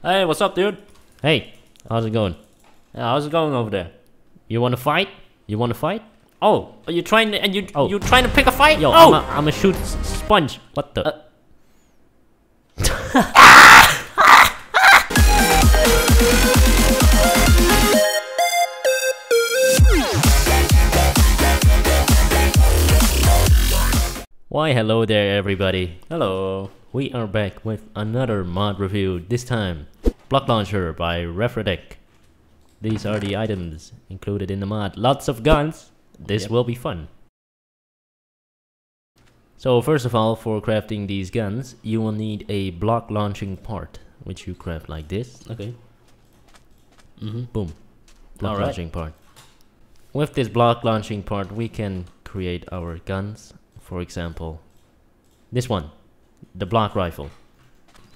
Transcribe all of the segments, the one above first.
Hey, what's up, dude? Hey, how's it going? How's it going over there? You wanna fight? You wanna fight? Oh, are you trying to you trying to pick a fight? Yo, oh! I'm a shoot sponge. What the? Why hello there everybody. Hello. We are back with another mod review, this time Block Launcher by Refredek. These are the items included in the mod. Lots of guns. This will be fun. So first of all, for crafting these guns, you will need a block launching part, which you craft like this. Okay. Boom. Block launching part. With this block launching part, we can create our guns. For example, this one. The block rifle.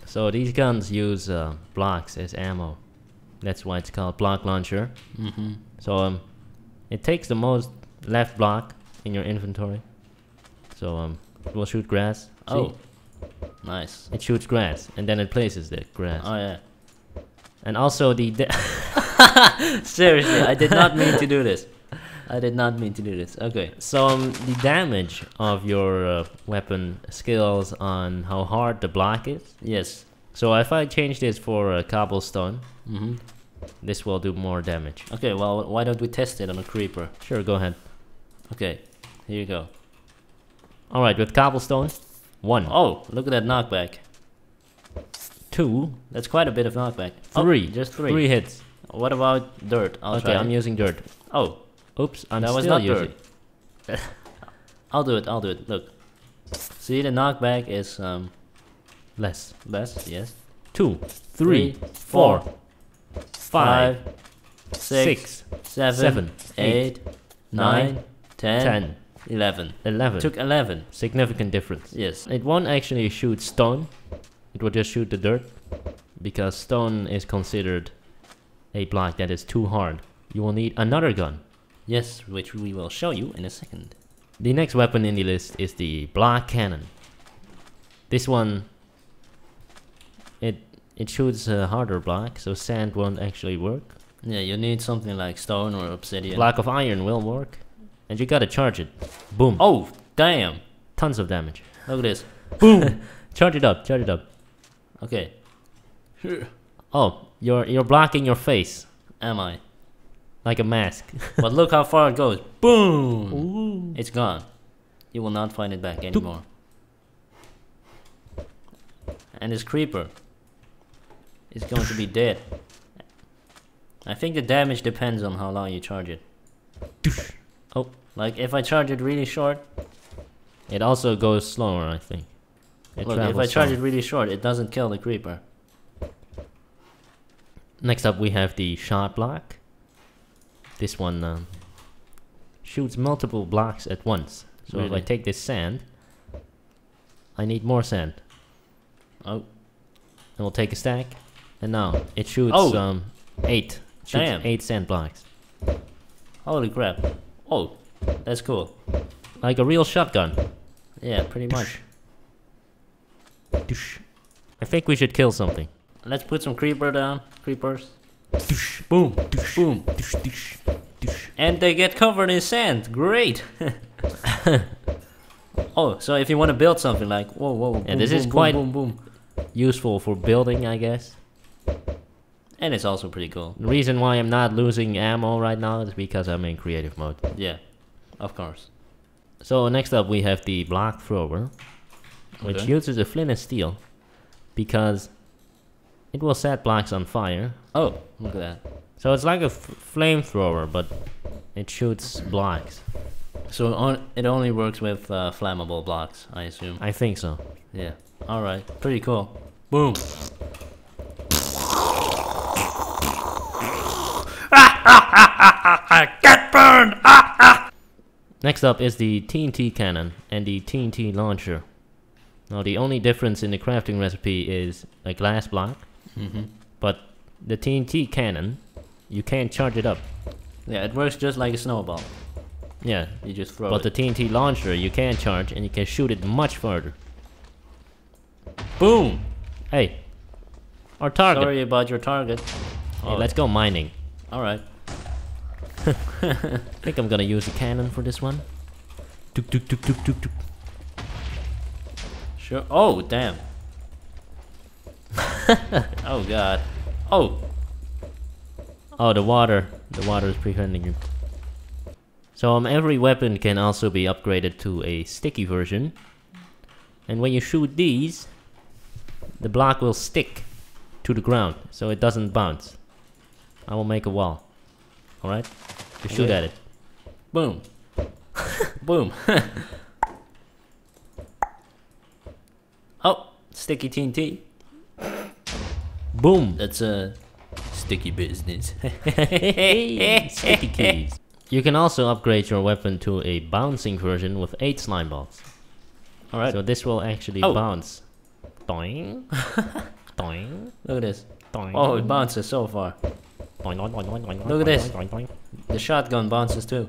So these guns use blocks as ammo. That's why it's called block launcher. So it takes the most left block in your inventory. So it will shoot grass. Oh, nice! It shoots grass and then it places the grass. Oh yeah. And also the seriously, I did not mean to do this. I did not mean to do this. Okay, so the damage of your weapon scales on how hard the block is. Yes. So if I change this for cobblestone, this will do more damage. Okay, well, why don't we test it on a creeper? Sure, go ahead. Okay, here you go. Alright, with cobblestone, 1. Oh, look at that knockback. 2. That's quite a bit of knockback. 3. Oh, just 3. 3 hits. What about dirt? Okay, I'm using dirt. Oh. Oops, I'm still using dirt. I'll do it. Look. See, the knockback is less. Less, yes. 2, 3, 4, 5, 6, 7, 8, 9, 10, 11. 11. Took 11. Significant difference. Yes. It won't actually shoot stone. It will just shoot the dirt. Because stone is considered a block that is too hard. You will need another gun. Yes, which we will show you in a second. The next weapon in the list is the block cannon. This one, it shoots a harder block, so sand won't actually work. Yeah, you need something like stone or obsidian. Block of iron will work, and you gotta charge it. Boom. Oh, damn. Tons of damage. Look at this. Boom. Charge it up. Okay. Oh, you're blocking your face. Am I? Like a mask. But look how far it goes. Boom! Ooh. It's gone. You will not find it back anymore. And this creeper is going to be dead. I think the damage depends on how long you charge it. Oh, like if I charge it really short, it also goes slower, I think. Look, if I charge it really short, it doesn't kill the creeper. Next up we have the shot block. This one shoots multiple blocks at once. So if I take this sand, I need more sand. Oh. And we'll take a stack. And now it shoots 8. Damn. 8 sand blocks. Holy crap. Oh, that's cool. Like a real shotgun. Yeah, pretty much. I think we should kill something. Let's put some creepers. Boom, boom, and they get covered in sand. Great. Oh, so if you want to build something like boom, and this boom, is quite boom, useful for building, I guess. And it's also pretty cool. The reason why I'm not losing ammo right now is because I'm in creative mode. Yeah, of course. So next up we have the block thrower, which uses a flint and steel because it will set blocks on fire. Oh, look at that. So it's like a flamethrower, but it shoots blocks. So it only works with flammable blocks, I assume. I think so. Yeah. Alright, pretty cool. Boom. Get burned! Next up is the TNT cannon and the TNT launcher. Now the only difference in the crafting recipe is a glass block. But the TNT cannon, you can't charge it up. Yeah, it works just like a snowball. Yeah, you just throw it. But the TNT launcher, you can charge and you can shoot it much further. Boom! Hey. Our target. Sorry about your target. Hey, oh, let's go mining. Alright. I think I'm gonna use a cannon for this one. Tuk, tuk, tuk, tuk, tuk, tuk. Sure. Oh, damn. Oh, God. Oh. Oh, the water. The water is preventing you. So every weapon can also be upgraded to a sticky version. And when you shoot these, the block will stick to the ground, so it doesn't bounce. I will make a wall. Alright? You shoot at it. Boom. Boom. Oh, sticky TNT. Boom. That's a sticky business. Sticky keys. You can also upgrade your weapon to a bouncing version with 8 slime balls. Alright. So this will actually bounce. Doing. Doing. Look at this. Doing. Oh, it bounces so far. Doing. Look at this. Doing. The shotgun bounces too.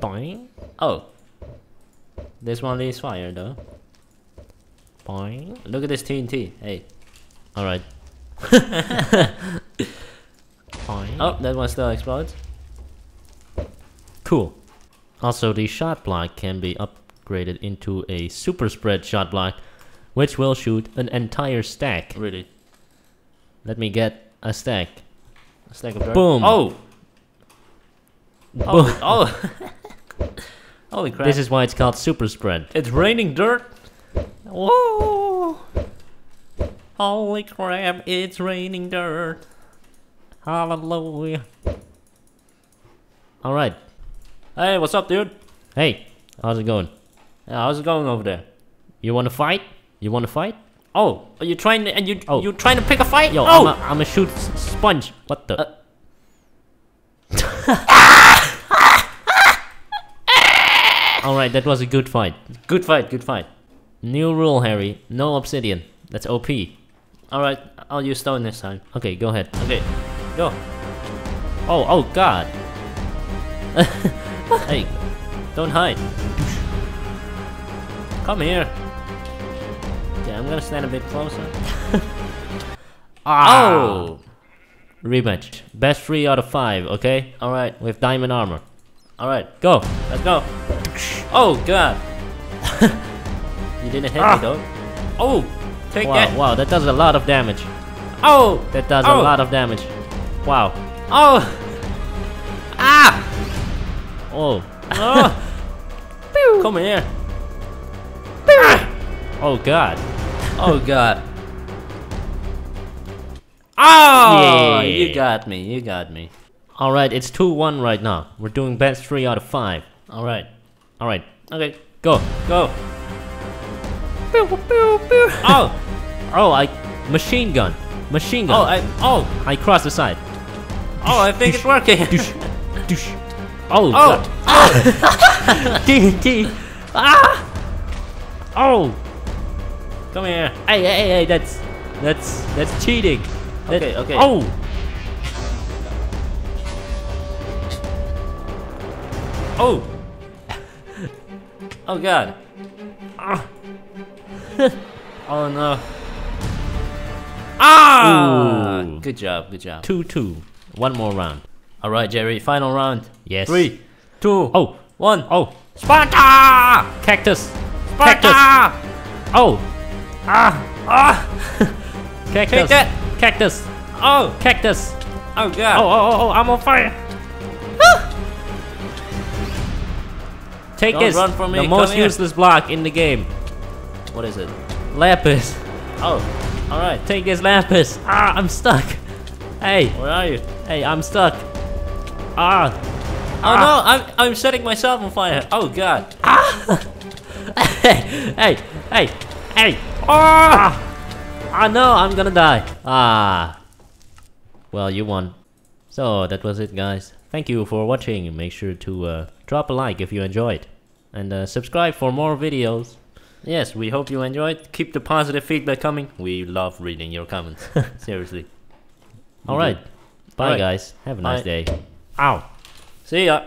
Doing. Oh. This one leaves fire though. Boing. Look at this TNT. Hey. Alright. Oh, that one still explodes. Cool. Also, the shot block can be upgraded into a super spread shot block, which will shoot an entire stack. Really? Let me get a stack. A stack of dirt. Boom! Oh! Boom. Oh! Oh. Holy crap. This is why it's called super spread. It's raining dirt! Whoa! Holy crap, it's raining dirt! Hallelujah! Alright. Hey, what's up, dude? Hey, how's it going? How's it going over there? You wanna fight? You wanna fight? Oh, are you trying to, and you, you trying to pick a fight? Yo, oh. I'm a shoot sponge. What the? Alright, that was a good fight. Good fight, good fight. New rule, Harry. No obsidian. That's OP. Alright, I'll use stone this time. Okay, go ahead. Okay, go. Oh, oh god. Hey, don't hide. Come here. Okay, I'm gonna stand a bit closer. Oh! Rematch. Best 3 out of 5, okay? Alright. With diamond armor. Alright, go. Let's go. Oh god. You didn't hit me though. Oh! Take that! Wow, that does a lot of damage. Oh! That does a lot of damage. Wow. Oh! Ah! Oh. Oh. Come here. Oh god. Oh god. Oh! Yeah. You got me, you got me. Alright, it's 2-1 right now. We're doing best 3 out of 5. Alright. Alright. Okay. Go. Go. Pew, pew, pew. Oh! Oh, I... Machine gun. Machine gun. Oh, I... Oh! I crossed the side. Oh, I think it's working. Oh, God. TNT. Ah! Oh! Come here. Hey, hey, hey, that's cheating. Okay, okay. Oh! Oh! Oh, God. Ah! Oh no! Ah! Ooh. Good job, good job. 2-2. One more round. All right, Jerry. Final round. Yes. 3, 2. Oh, 1. Oh, Sparta! Cactus. Sparta! Cactus. Oh! Ah! Ah! Cactus. Cactus. Oh! Cactus. Oh god! Oh! Oh! Oh! I'm on fire! Take this. Run from me. The most useless block in the game. What is it? Lapis. Oh, alright. Take this lapis. Ah, I'm stuck. Hey. Where are you? Hey, I'm stuck. Ah. Oh no, I'm setting myself on fire. Oh god. Ah. Hey, hey, hey, hey. Ah. Ah no, I'm gonna die. Ah. Well, you won. So, that was it, guys. Thank you for watching. Make sure to drop a like if you enjoyed. And subscribe for more videos. Yes, we hope you enjoyed. Keep the positive feedback coming. We love reading your comments. Seriously. Alright. Bye guys. Have a nice day. Ow. See ya.